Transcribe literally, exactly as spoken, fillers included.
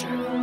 future.